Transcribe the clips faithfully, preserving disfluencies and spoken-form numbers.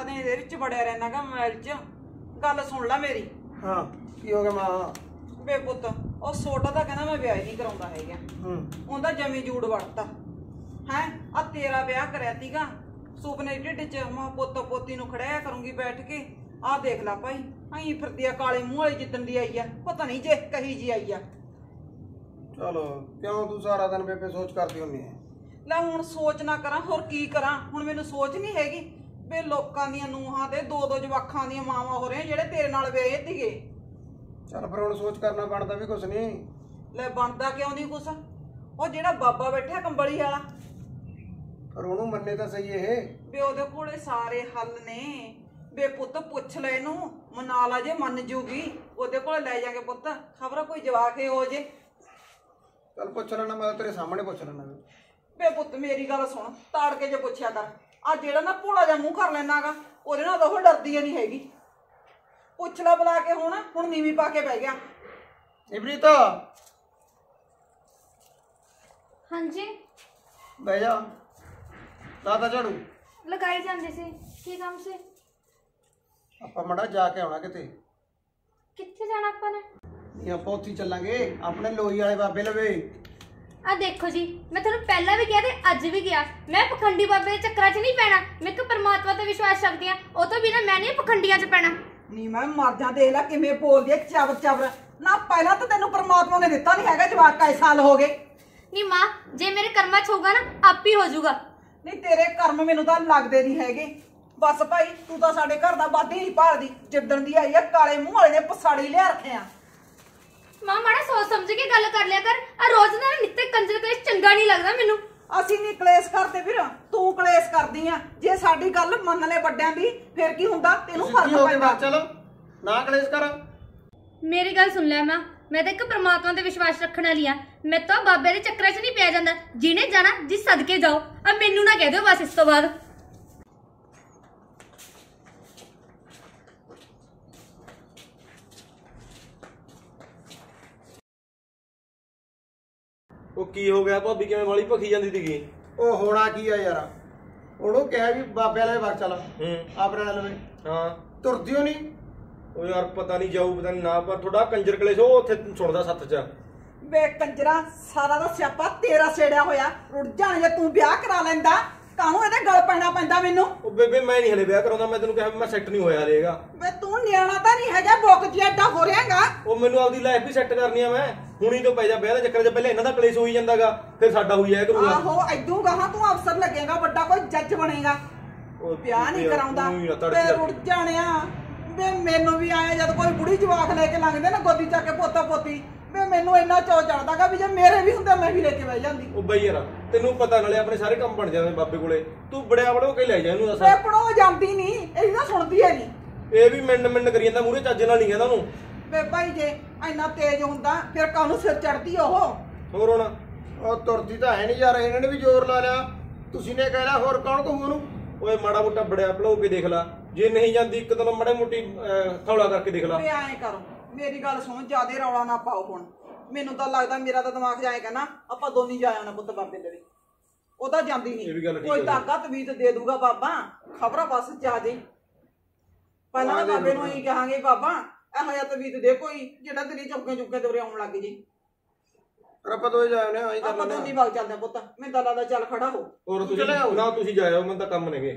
सारा दिन इधर ही बड़े रहना का मोबाइल च। गल सुन ला मेरी। हां की हो गया मां? बे पुत्त ओ छोटा दा कहना मैं ब्याह नहीं कराउंदा हैगा। हम्म ओंदा जमी जूड़ वड़ता है। आ तेरा ब्याह करया तीगा सुपने ढिड च मां पुत्त पोती नु खड़ाया करूंगी बैठ के। आ देख ला भाई अहीं फिरदी आ काले मुंह वाली जिद्दन दी आई है पता नहीं जे कही जी आई है। चलो क्यों तू सारा दिन बेबे सोच करती होनी है? ला हुण सोच ना करा होर की करा। हुण मैनू सोच नहीं हैगी बे लोकां दीयां नूहां दे दो दो जवाखां दीयां मावां हो रहे जेहड़े तेरे नाल वे दीगे। चल फिर हुण सोच करना बनदा भी कुछ नहीं। ले बनदा क्यों नहीं कुछ? ओ जेहड़ा बाबा बैठा कंबली वाला पर ओनू मन्ने तां सही इह बे ओहदे कोले सारे हल ने। बे पुत्त पुछ ले इनू मना ला जे मन जूगी ओहदे कोले ले जाके पुत्त खबर कोई जवाक हो जे। चल पुछ लेना मैं तेरे सामने पुछ लेना। बे पुत्त मेरी गल सुन ताड़ के जे पुछया कर आ जेड़ा ना भोला जा मूँह कर लेना गा ओहदे नाल ओह डरदी नहीं हैगी। पुछ ला बुला के हुण हुण नीवी पा के बह गया। इबरीत हां जी बह जा। दादा झाड़ू लगाई जांदे सी की काम से? आपां मड़ा जाके आउणा किते। कित्थे जाना आपां ने? नहीं आपां उत्थे चलांगे अपने लोई वाले बाबे लवे। आ देखो जी मैं थोड़ा पहला भी गया अज भी गया मैं पखंडी बाबे के चक्कर च नहीं पैना। मैं तो परमात्मा ते विश्वास रखदी हां ओ तो बिना मैं नहीं पखंडियां च पैना। नी मैं मर जा देख ला किवें बोलदी चावर चावर ना। पहला तो तेनू परमात्मा ने दिता नहीं हैगा जवाक का साल हो गए। नी मां जे मेरे कर्मा च होगा ना आप ही हो जाऊगा। नहीं तेरे कर्म मेनू तां लगदे नहीं हैगे। बस भाई तू तां साडे घर दा वादी ही भालदी जिद्दन दी आई आ काले मूंह वाले ने पसाड़ी लिया रखे आ। मां माड़ा सोच समझ के गल कर लिया कर। आ रोज ना नित्ते कंजर कलेश चंगा नहीं लगदा मेनू। असि नहीं कलेश करते फिर तू कलेश करदी आ। जे साडी गल मन ले बड्डियां दी फिर की हुंदा तेनू फर्क पैंदा। चलो ना कलेश कर। मेरी गल सुन ले मां मैं ते इक परमात्मा ते विश्वास रखण वाली आ। मैं तो बाबे दे चक्कर च नहीं पिया जांदा। जिने जाना जिस सदके जाओ आ मेनू ना कह दियो बस इस तो बाद। ਉਹ ਕੀ ਹੋ ਗਿਆ ਭਾਬੀ ਕਿਵੇਂ ਵਾਲੀ ਭਖੀ ਜਾਂਦੀ ਸੀਗੀ? ਉਹ ਹੋਣਾ ਕੀ ਆ ਯਾਰ ਉਹਨੂੰ ਕਹਿ ਵੀ ਬਾਬੇ ਵਾਲੇ ਵਗ ਚੱਲ ਆਪਣੇ ਨਾਲ ਲਵੇ। ਹਾਂ ਤੁਰਦੀ ਹੋ ਨਹੀਂ ਉਹ ਯਾਰ ਪਤਾ ਨਹੀਂ ਜਾਊ ਪਤਾ ਨਹੀਂ ਨਾ ਪਰ ਥੋੜਾ ਕੰਜਰ ਕਲੇਸ਼ ਉਹ ਉੱਥੇ ਸੁਣਦਾ ਸੱਤ ਚ। ਵੇ ਕੰਜਰਾ ਸਾਰਾ ਦਾ ਸਿਆਪਾ ਤੇਰਾ ਛੇੜਿਆ ਹੋਇਆ ਰੁੜ ਜਾਣ ਜੇ ਤੂੰ ਵਿਆਹ ਕਰਾ ਲੈਂਦਾ ਕਾਹਨੂੰ ਇਹਦੇ ਗਲ ਪੈਣਾ ਪੈਂਦਾ ਮੈਨੂੰ। ਉਹ ਬੇਬੇ ਮੈਂ ਨਹੀਂ ਹਲੇ ਵਿਆਹ ਕਰਾਉਂਦਾ ਮੈਂ ਤੈਨੂੰ ਕਿਹਾ ਮੈਂ ਸੈੱਟ ਨਹੀਂ ਹੋਇਆ ਰਹੇਗਾ। ਵੇ ਤੂੰ ਨਿਆਣਾ ਤਾਂ ਨਹੀਂ ਹੈਗਾ ਬੁੱਕ ਜਿਹਾ ਹੋ ਰਿਹਾਗਾ। ਉਹ ਮੈਨੂੰ ਆਪਦੀ ਲਾਈਫ ਵੀ ਸੈੱਟ ਕਰਨੀ ਆ ਮੈਂ ਹੁਣੀ ਤੋਂ ਪੈ ਜਾ ਵਿਆਹ ਦਾ ਚੱਕਰ ਜੇ ਪਹਿਲਾਂ ਇਹਨਾਂ ਦਾ ਕਲੇਸ਼ ਹੋਈ ਜਾਂਦਾਗਾ ਫਿਰ ਸਾਡਾ ਹੋਈ ਜਾਇਆ ਕਰੂਗਾ। ਆਹੋ ਐਦੂ ਗਾਹਾਂ ਤੂੰ ਅਫਸਰ ਲੱਗੇਗਾ ਵੱਡਾ ਕੋਈ ਜੱਜ ਬਣੇਗਾ। ਉਹ ਵਿਆਹ ਨਹੀਂ ਕਰਾਉਂਦਾ ਤੇ ਰੁੜ ਜਾਣਿਆ। ਵੇ ਮੈਨੂੰ ਵੀ ਆਇਆ ਜਦ ਕੋਈ ਬੁੜੀ ਜਵਾਕ ਲੈ ਕੇ ਲੰਘਦੇ ਨਾ ਗੋਦੀ ਚੱਕ ਕੇ ਪੋਤਾ ਪੋਤੀ ਵੇ ਮੈਨੂੰ ਇੰਨਾ ਚੋ ਚੜਦਾਗਾ ਵੀ ਜੇ ਮੇਰੇ ਵੀ ਹੁੰਦੇ ਮੈਂ ਵੀ ਲੈ ਕੇ ਬਹਿ ਜਾਂਦੀ। ਉਹ ਬਈ ਯਾਰ ਤੈਨੂੰ ਪਤਾ ਨਾਲੇ ਆਪਣੇ ਸਾਰੇ ਕੰਮ ਬਣ ਜਾਂਦੇ ਬਾਬੇ ਕੋਲੇ ਤੂੰ ਬੜਿਆ ਬੜੋ ਕੇ ਲੈ ਜਾ ਇਹਨੂੰ। ਦੱਸ ਪੜੋ ਜਾਂਦੀ ਨਹੀਂ ਇਹ ਨਾ ਸੁਣਦੀ ਹੈ ਨਹੀਂ ਇਹ ਵੀ ਮਿੰਡ ਮਿੰਡ ਕਰੀ ਜਾਂਦਾ ਮੂਹਰੇ ਚੱਜ ਨਾਲ ਨਹੀਂ ਕਹਿੰਦਾ ਉਹਨੂੰ। ਵੇ ਭਾਈ ਜੇ ਇੰਨਾ ਤੇਜ਼ ਹੁੰਦਾ ਫਿਰ ਕਾਹਨੂੰ ਸਿਰ ਚੜਦੀ ਉਹ ਹੋਰ ਹੁਣ ਉਹ ਤੁਰਦੀ ਤਾਂ ਹੈ ਨਹੀਂ ਯਾਰ ਇਹਨਾਂ ਨੇ ਵੀ ਜ਼ੋਰ ਲਾ ਲਿਆ ਤੁਸੀਂ ਨੇ ਕਹਿ ਲਿਆ ਹੋਰ ਕੌਣ ਕਹੂ ਉਹਨੂੰ। ਓਏ ਮਾੜਾ ਮੋਟਾ ਬੜਿਆ ਭਲੋ ਕੇ ਦੇਖ ਲਾ ਜੇ ਨਹੀਂ ਜਾਂਦੀ ਇੱਕ ਦਿਨ ਮਾੜੇ ਮੋਟੀ ਥੌਲਾ ਕਰਕੇ ਦੇਖ ਲਾ। ਵੇ ਐਂ ਕਰੋ ਮੇਰੀ ਗੱਲ ਸੁਣ ਜਿਆਦੇ ਰੌਲਾ ਨਾ ਪਾਓ ਹੁਣ ਮੈਨੂੰ ਤਾਂ ਲੱਗਦਾ ਮੇਰਾ ਤਾਂ ਦਿਮਾਗ ਜਾਏਗਾ ਨਾ ਆਪਾਂ ਦੋਨੀ ਜਾ ਆਉਣਾ ਪੁੱਤ ਬਾਬੇ ਦੇ ਉਹਦਾ ਜਾਂਦੀ ਨਹੀਂ ਕੋਈ ਤਾਕਤ ਵੀ ਤੇ ਦੇ ਦੂਗਾ ਬਾਬਾ ਖਬਰਾਂ ਬਸ ਜਾ ਦੇ। ਪਹਿਲਾਂ ਬਾਬੇ ਨੂੰ ਇਹੀ ਕਹਾਂਗੇ ਬਾਬਾ ਇਹੋ ਜਿਹਾ ਤਵੀਤ ਦੇ ਕੋਈ ਜਿਹੜਾ ਤੇਰੀ ਚੁੱਕੇ ਚੁੱਕੇ ਤੇ ਉਰੇ ਆਉਣ ਲੱਗ ਜੇ। ਰੱਬਾ ਦੋਏ ਜਾਇਓ ਨੇ ਆਈ ਕਰਨਾ ਆਪਾਂ ਦੋਨੀ ਵਗ ਚੱਲਦੇ ਪੁੱਤ ਮੈਂ ਤਾਂ ਲਾਦਾ ਚੱਲ ਖੜਾ ਹੋ ਹੋਰ ਤੁਸੀਂ ਚਲਾਓ ਨਾ ਤੁਸੀਂ ਜਾਇਓ ਮੈਨੂੰ ਤਾਂ ਕੰਮ ਨੇਗੇ।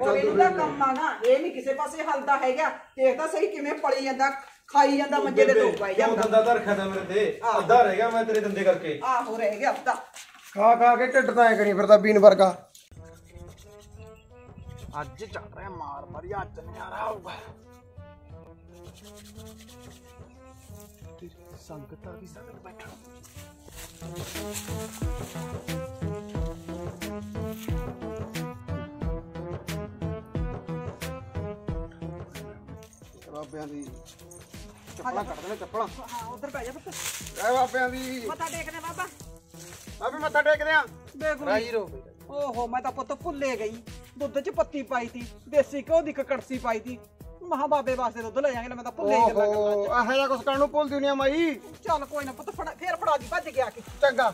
ਉਹ ਇਹਨੂੰ ਤਾਂ ਕੰਮ ਆ ਨਾ ਇਹ ਨਹੀਂ ਕਿਸੇ ਪਾਸੇ ਹਲਦਾ ਹੈਗਾ ਦੇਖਦਾ ਸਹੀ ਕਿਵੇਂ ਪਲੀ ਜਾਂਦਾ ਖਾਈ ਜਾਂਦਾ ਮੰਜੇ ਦੇ ਲੋਕ ਪਾਈ ਜਾਂਦਾ। ਦੰਦਾ ਤਾਂ ਰੱਖਿਆ ਤਾਂ ਮੇਰੇ ਤੇ ਅੱਧਾ ਰਹਿ ਗਿਆ ਮੈਂ ਤੇਰੇ ਦੰਦੇ ਕਰਕੇ। ਆਹੋ ਰਹਿ ਗਿਆ ਅੱਧਾ ਖਾ ਖਾ ਕੇ ਢਿੱਡ ਤਾਂ ਐ ਕਰੀ ਫਿਰਦਾ ਬੀਨ ਵਰਗਾ। ਅੱਜ ਚੱਲ ਰਿਹਾ ਮਾਰ ਮਾਰੀ ਅੱਜ ਨਜ਼ਾਰਾ ਆਊਗਾ। संगत भी संगत बैठो दी चप्पला कटने चप्पला उधर पै जा बाबा दी मत्था टेकने बाबा अभी मत्था टेकने ओहो मैं तो पुत भुले गई दुध च पत्ती पाई थी देसी घो की कड़सी पाई थी ਮਹਾ ਬਾਬੇ ਵਾਸਤੇ ਦੁੱਧ ਲੈ ਜਾਾਂਗੇ ਨਾ ਮੈਂ ਤਾਂ ਭੁੱਲੇ ਹੀ ਗੱਲਾਂ ਕਰਦਾ ਆਹ ਇਹਦਾ ਕੁਛ ਕਰਨ ਨੂੰ ਭੁੱਲਦੀ ਨਹੀਂ ਮਾਈ। ਚੱਲ ਕੋਈ ਨਾ ਪੁੱਤ ਫੜਾ ਫੇਰ ਫੜਾ ਦੀ ਭੱਜ ਗਿਆ ਕਿ ਚੰਗਾ।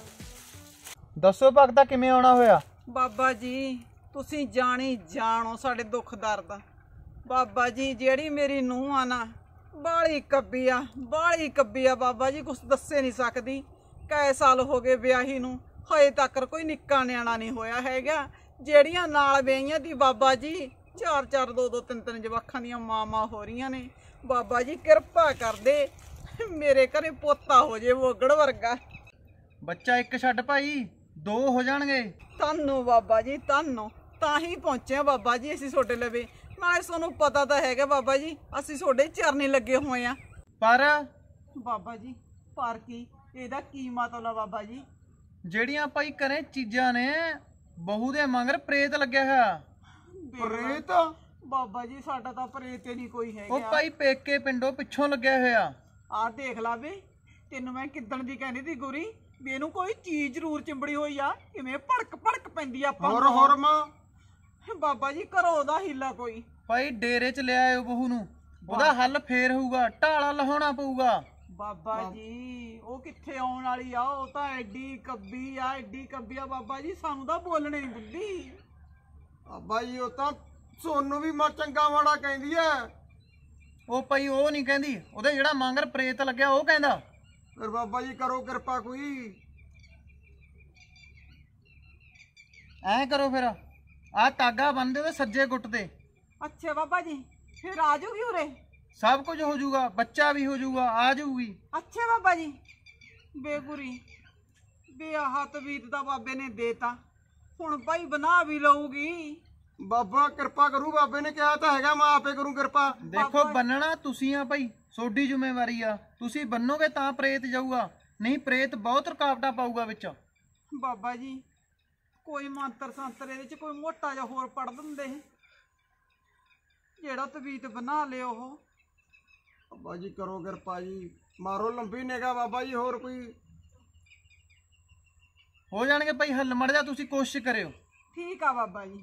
ਦੱਸੋ ਭਗਤਾ ਕਿਵੇਂ ਆਉਣਾ ਹੋਇਆ? ਬਾਬਾ ਜੀ तुसीं जानी जानो साडे दुख दर्द। बाबा जी जिहड़ी मेरी नूंह आ ना बाली कब्बी आ बाली कब्बी आ बाबा जी कुछ दस्से नहीं सकदी। कै साल हो गए ब्याही नूं हजे तक कोई निक्का न्याणा नहीं होया हैगा। जिहड़ियां नाल ब्याहियां दी बाबा जी चार चार दो दो तीन तीन जवाखां दीयां मामा हो रहीआं ने। बाबा जी किरपा कर दे मेरे घरे पोता हो जे वोगड़ वर्गा। बच्चा एक छड्ड भाई दो हो जाणगे। तानों बाबा जी तानों ता ही पहुंचे बाबा जी असीं तुहाडे लवे। नाले तुहानूं पता तां हैगा बाबा जी असीं तुहाडे चरनी लगे होए आ। पर बाबा जी पर की इहदा की मतलब बाबा जी? जिहड़ियां भाई घरे चीज़ां ने बहू दे मगर प्रेत लग्गिआ है। प्रेत बाबा जी साडा तां प्रेत ही नहीं कोई हैगा। ओ भाई पेके पिंडों पिछों लग्गिआ होइआ। आ देख ला वे तेनों मैं किदन दी कहनी ती गुरी भी इहनूं कोई चीज़ जरूर चिंबड़ी होई आ। किवें भड़क भड़क पैंदी आ होर होर मां। बाबा जी करो ओहदा हीला कोई। भाई डेरे च ले आयो बहू नूं ओहदा हल फेर होऊगा। ढाला लहाउणा पऊगा। बाबा जी ओह कित्थे आउण वाली आ ओह तां एडी कब्बी आ एडी कब्बी आ बाबा जी सानूं तां बोलणे नहीं बुद्धि। बाबा जी ओह तां सोनू भी मां चंगा माड़ा कहंदी आ। ओ भाई ओ नहीं कहती उहदे जिहड़ा मांगर प्रेत लग्या ओ कहंदा। फिर बाबा जी करो कृपा कोई ऐ करो फिर आ तागा बन दे सज्जे गुट दे। अच्छा बाबा जी फिर आ जाऊगी उरे सब कुछ हो जाऊगा बच्चा भी हो जाऊगा आ जाऊगी। अच्छा बाबा जी बेगुरी बे आह तवीत दा बाबे ने देता हुण भाई बना भी लऊगी। बाबा कृपा करू बाबे ने कहा तो हैगा मैं आपे करूं कृपा। देखो बनना तुसीं आ भाई सोडी जिम्मेवारी आ। तुसीं बनोगे तां प्रेत जाऊगा नहीं प्रेत बहुत रुकावटा पाऊगा विच। बाबा जी कोई मंत्र संतरे विच कोई मोटा जा होर पढ़ दिंदे जेड़ा तवीत बना ले ओह। बाबा जी करो कृपा जी मारो लंबी नेगा बाबा जी होर कोई हो जाणगे भाई हल मड़ जा तुसीं कोशिश करियो। ठीक आ बाबा जी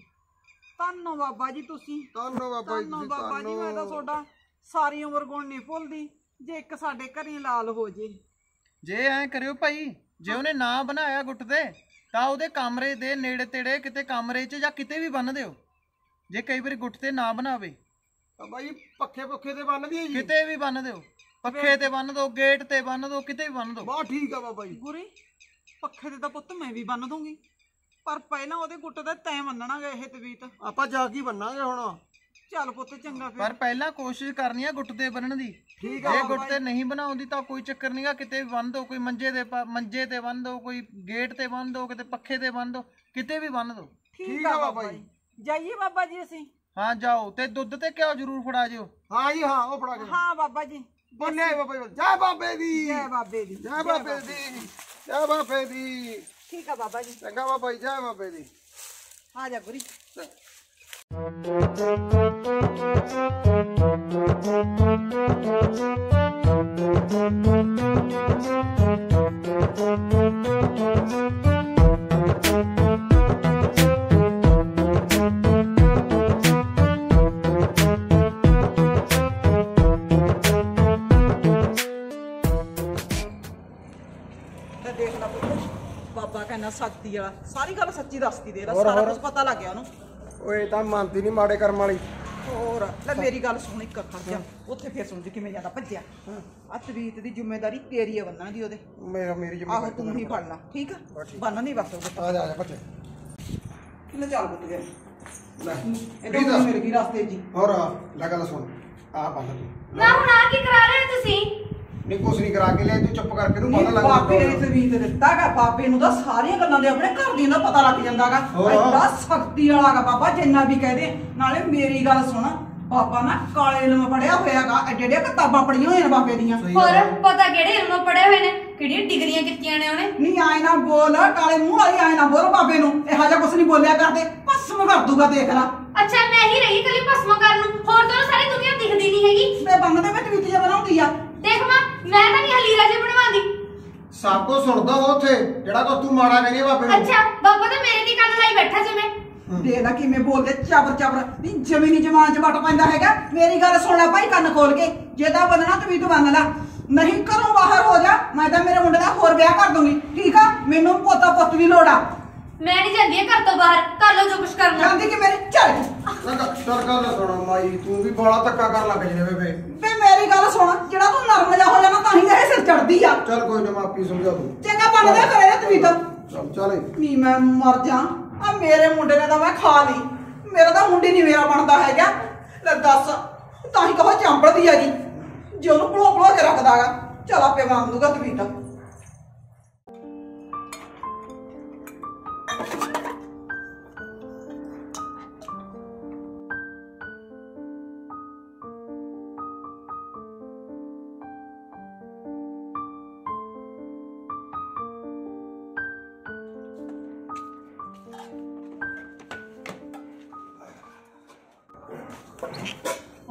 तानो बाबा जी तुसीं तानो बाबा जी तानो बाबा जी मैं तां सोडा सारी उम्र गुण नहीं भुलदी। जे एक साडे घरी लाल हो जे जे ऐ करियो भाई जे उहने ना बनाया गुट दे तां उहदे कमरे दे नेड़े तेड़े किते कमरे च जां किते भी बन्न दिओ। जे कई वारी गुट ते ना बनावे तां भाई पक्खे पुखे ते बन्न दिओ जी किते भी बन्न दिओ। पक्खे ते बन्न दो गेट ते बन्न दो किते भी बन्न दो। वाह ठीक है बाबा जी। गुरी पक्खे ते तां पुत्त मैं भी बन्न दूंगी पर पहला ओहदे गुट दा तैं मन्नणा गा। इह तवीत आपां जागी बन्नांगे हुण। चल पुत्त चंगा फिर पर पहला कोशिश करनी है गुट दे बन्नण दी। ठीक है जे गुट ते नहीं बनाउंदी तां कोई चक्कर नहीं गा किते भी बन्न दो। कोई मंजे दे मंजे ते बन्न दो कोई गेट ते बन्न दो किते पक्खे ते बन्न दो किते भी बन्न दो। ठीक है बाबा जी जाइए बाबा जी असीं। हां जाओ ते दुद्ध ते घिओ जरूर फड़ा जिओ। हां जी हां ओ फड़ा के। हां बाबा जी बोले बाबा जी जय बाबे दी जय बाबे दी जय बाबे दी जय बाबे दी। ठीक है बाबा जी चंगा बाबा जी जय बाबे दी। आ जा गुरी। सच्ची सारी गल सच्ची दसती दे सारा कुछ पता लग गया ओए तां मानती नहीं माड़े कर्म वाली। और ले मेरी गल सुन एक खर्चा ओथे फिर सुन जी किवें ज्यादा भज्जिया आ तवीत दी जिम्मेदारी तेरी है बन्नण दी ओदे मेरा मेरी जिम्मेदारी आहो तूं ही फड़ना। ठीक है बन्न नहीं बस आ जा जा भज्जे किने चाल पुट गए ले इधर मेरे भी रास्ते जी। और ले गल सुन आ बन्न तू ना हुण आ की करा रहे हो तुसी नहीं कुछ नहीं करा के ले तू चुप करके नू पता लग गया बापे ने तवीत दित्ता गा। बापे नू तां सारियां गल्लां दे अपने घर दी ना पता लग जांदा गा। एडा शक्ति वाला गा बाबा जिन्ना भी कह दे। नाले मेरी गल सुन बाबा ना काले इलम पढ़िया होया गा एडे एडे किताबां पढ़ियां होईयां ने बापे दीयां। होर पता केड़े इलम पढ़े होए ने केड़ियां डिग्रियां कीतियां ने उहने। नहीं आए ना बोल काले मूंह वाली आए ना बोल बाबे नू इहो जिहा कुछ नहीं बोलिया करदे भस्म कर दूगा देख ला। अच्छा मैं ही रही कली भस्म करन नू होर तां सारी दुनिया दिखदी नहीं हैगी। मैं बंद दे मैं तवीत जिहा बनाउंदी आ देख मां मैं तो नहीं हलीरा जे बनवांदी सब को सुनदा ओथे जेड़ा को तू माड़ा करिए बापे। अच्छा बाबा तो मेरे दी कंध लाई बैठा जे मैं दे ना कि मैं बोलदे चाबर चाबर नहीं जमी नहीं जमान च बट पैंदा हैगा। मेरी गल सुन ला भाई कान खोल के जेदा बनना तू भी तो बन ला नहीं करो बाहर हो जा मैं तो मेरे मुंडे दा होर ब्याह कर दूंगी। ठीक है मेनू पोता पोत दी लोड़ आ मैं नहीं जाती घर तो बाहर, कर लो जो कुछ करना। जानती कि मेरे चल सरका ना सुना माई, तू भी बड़ा धक्का कर लग जवे बे बे मेरी गल सुन, जेड़ा तू नरम जा हो जाना ताही तेरे सिर चढ़दी आ। चल कोई ना माफी समझा तू चंगा बन दे करे तू तो चल चल नी मैं मर जा आ मेरे मुंडे ने तो मैं खा ली, मेरा तो मुंडी नहीं मेरा बनदा है क्या ले दस ताही कहो चंपड़ दी आगी जे ओनु भलो भलो के रखदा गा। चल आपे बांध दूंगा तू भी तो।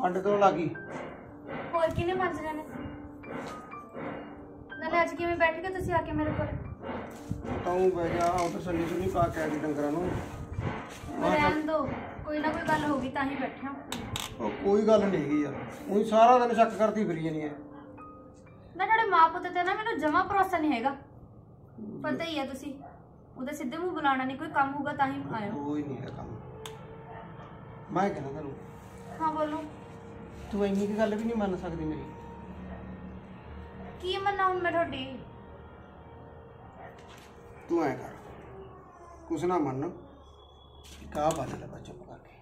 अंडे तो लागी और किने मंज जाने नले आज के मैं बैठ के ਤੁਸੀਂ आके मेरे ਕੋਲ ਤਾਉਂ ਬਹਿ ਗਿਆ ਉਧਰ ਸੰਨੀ ਸੁਣੀ ਪਾ ਕੇ ਆਈ ਡੰਗਰਾਂ ਨੂੰ ਰਹਿਣ ਦੋ, ਕੋਈ ਨਾ ਕੋਈ ਗੱਲ ਹੋਗੀ ਤਾਂ ਹੀ ਬੈਠਿਆ। ਉਹ ਕੋਈ ਗੱਲ ਨਹੀਂ ਹੈਗੀ ਯਾਰ, ਉਹੀ ਸਾਰਾ ਦਿਨ ਸ਼ੱਕ ਕਰਦੀ ਫਿਰੀ ਜਾਨੀ ਹੈ ਨਾ ਤੁਹਾਡੇ ਮਾਂ ਪੁੱਤ ਤੇ ਨਾ ਮੈਨੂੰ ਜਮਾ ਭਰੋਸਾ ਨਹੀਂ ਹੈਗਾ, ਪਤਾ ਹੀ ਹੈ ਤੁਸੀਂ ਉਹਦੇ ਸਿੱਧੇ ਮੂੰਹ ਬੁਲਾਣਾ ਨਹੀਂ, ਕੋਈ ਕੰਮ ਹੋਊਗਾ ਤਾਂ ਹੀ ਆਇਓ। ਕੋਈ ਨਹੀਂ ਹੈ ਕੰਮ ਮੈਂ ਕਹਿੰਦਾ ਤੁਹਾਨੂੰ। हाँ बोलो। तू इन्नी की गल भी नहीं मन सकती मेरी की मना हूं मैं थोड़ी। तू ऐ कर कुछ ना मन का बात लगा चुप करके,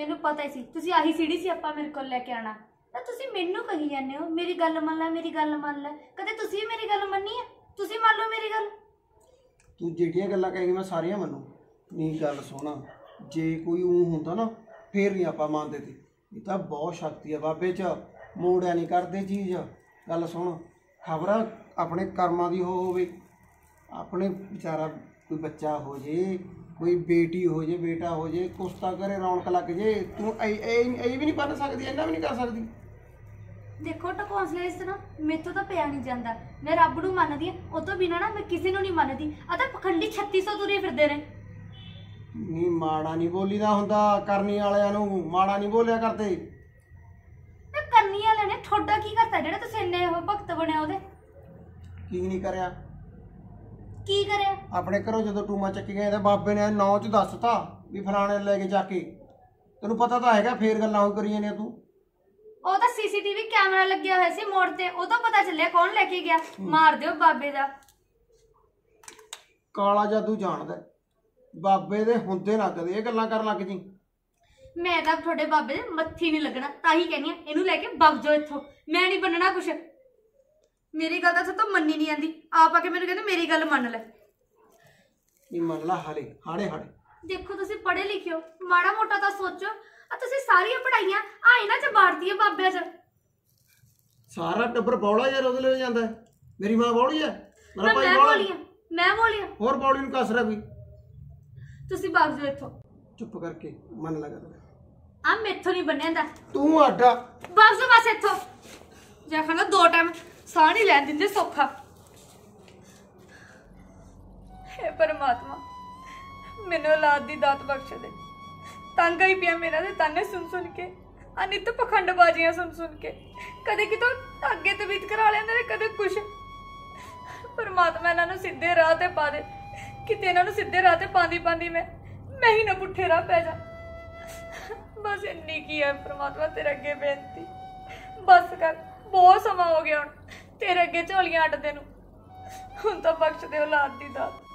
मैनू पता ही सी तुसी आही सीढ़ी सी आपा मेरे को लेके आना तो तुसी मैनू कही जाने हो मेरी गल मन ला मेरी गल मन ला, कदे तुसी मेरी गल मन्नी है? तुसी मान लो मेरी गल। तू जेड़ियां गल्लां कहेगी मैं सारियां मन्नू। नी गल सुना जे कोई ऊं होंदा ना फिर नहीं आपां मानदे सी, ये तां बहुत शक्ति है बाबे च, मोड़िया नहीं करदे चीज। गल सुन खबर अपने कर्मां दी हो होवे, अपने बेचारा कोई बच्चा हो जे कोई बेटी हो जे बेटा हो जे कुछ तां करे रौनक लग जे, तू ऐ भी नहीं बन सकदी इन्ना भी नहीं कर सकदी। देखो टकोंसले इस ना मेथों तो पिया नहीं जांदा, मैं रब नूं मनदी आं उस तों बिना ना मैं किसी नूं नहीं मनदी। आ तां पखंडी छत्तीस सौ तुरे फिरदे ने। नहीं माड़ा नहीं बोलीदा हुंदा, करनी वालियां नूं माड़ा नहीं बोलिया करदे। ते करनी वाले ने ठोडा की करता जेड़ा तुसीं इन्ने भगत बने ओदे? की नहीं करया की करया? अपने घरों जदों टूमा चक्की गए ते बाबे ने नौ च दसता भी फलाणे लेके जाके, तैनूं पता तां हैगा फेर गल्लां होई करीआं ने तू। ओह तां सीसीटीवी कैमरा लग्गिया होया सी मोड़ ते, उदों पता चलिया कौन लेके गया। मार दिओ बाबे दा काला जादू जाणदा बाबे दे हुंदे ना कदे इह गल्लां करन लग जी। मैं तां थोड़े बाबे दे मत्थी नहीं लगना, ताही कहनी आ इहनू लैके भग जाओ इत्थों, मैं नहीं बनना कुछ। मेरी गल तां तो मन्नी नहीं आंदी, आप आके मैनू कहंदे मेरी गल मन लै। ये मन ला हाले हाड़े हाड़े। देखो तुसीं पढ़े लिखियो माड़ा मोटा तां सोचो, आ तुसीं सारियां पढ़ाइयां आ इहनां च बाड़ती है बाबे च। सारा टब्बर बौला यार ओहदे लई जांदा है, मेरी मां बौली है मेरा भाई बौली है मैं बौली हां होर बौली नूं कसरा कोई। ਤੁਸੀਂ ਬਾਗ ਜੋ ਇੱਥੋਂ ਚੁੱਪ ਕਰਕੇ ਮਨ ਲਗਾ ਦੇ। ਆ ਮੈਥੋਂ ਨਹੀਂ ਬਣਿਆਂਦਾ ਤੂੰ ਆਡਾ ਬਾਗ ਜੋ ਬਸ ਇੱਥੋਂ ਜਾ ਖਾਣਾ ਦੋ ਟਾਈਮ ਸਾਹ ਨਹੀਂ ਲੈਣ ਦਿੰਦੇ ਸੌਖਾ। हे परमात्मा ਮੈਨੂੰ ਔਲਾਦ ਦੀ ਦਾਤ ਬਖਸ਼ ਦੇ। ਤੰਗਾ ਹੀ ਪਿਆ ਮੇਰਾ ਤੇ ਤਾਨੇ ਸੁਣ ਸੁਣ ਕੇ ਅਨਿਤ ਪਖੰਡ ਬਾਜੀਆਂ ਸੁਣ ਸੁਣ ਕੇ, ਕਦੇ ਕਿਤੋਂ ਧਾਗੇ ਤੇ ਵਿਤ ਕਰਾ ਲੈਂਦੇ ਕਦੇ ਕੁਛ। परमात्मा ਇਹਨਾਂ ਨੂੰ ਸਿੱਧੇ ਰਾਹ ਤੇ ਪਾ ਦੇ, कितने इन्हों सीधे राह ते पांदी पांदी मैं मैं ही ना पुठे राह पै जा। बस इन्नी की है परमात्मा तेरे अगे बेनती, बस कर बहुत समा हो गया हुण तेरे अगे झोलियां अड्डदे नूं, हुण तां बख्श दे औलाद दी दात।